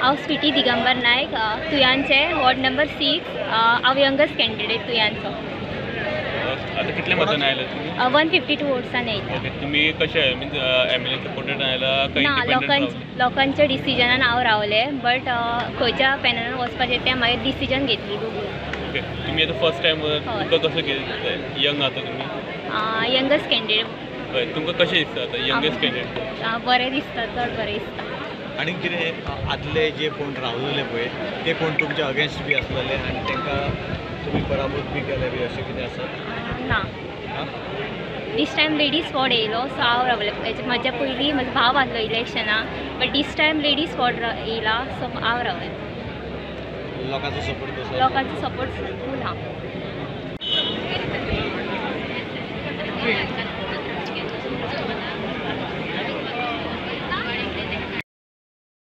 हांव स्विटी दिगंबर नायक तुयांचे ward number 6 हांव यंगस्ट कैंडिडेट तुयांचो। आता कितले मतान आयले तुम्ही? 152 वोट्सान आयले। ओके, तुम्ही कशे मीन्स एमएलए सपोर्टेड आयला काय इंडिपेंडंट? ना, लोकांच्या डिसिजनान हांव रावले, बट खंयच्या पॅनलान वचपाचें तें मागीर डिसिजन घेतली दोगूय। ओके, तुम्ही आता फर्स्ट टाइम तुमकां कसो यंग आता तुम्ही? Youngest candidate. तुमकां कशें दिसता आतां यंगस्ट कैंडिडेट? बरें दिसता, चड बरें दिसता। आनी कितें आदले जे कोण रावलेले पळय ते कोण तुमचे अगेन्स्ट बी आसलेले आनी तांकां तुमी पराभूत बी केले बी अशें कितें आसा? ना, दिस टायम लेडीज वॉर्ड येयलो, सो हांव रावलें। म्हज्या पयलीं म्हजो भाव आसलो इलेक्शना, but this time ladies ward येयला, सो हांव रावलें। लोकांचो सपोर्ट कसो? लोकांचो सपोर्ट फूल आसा।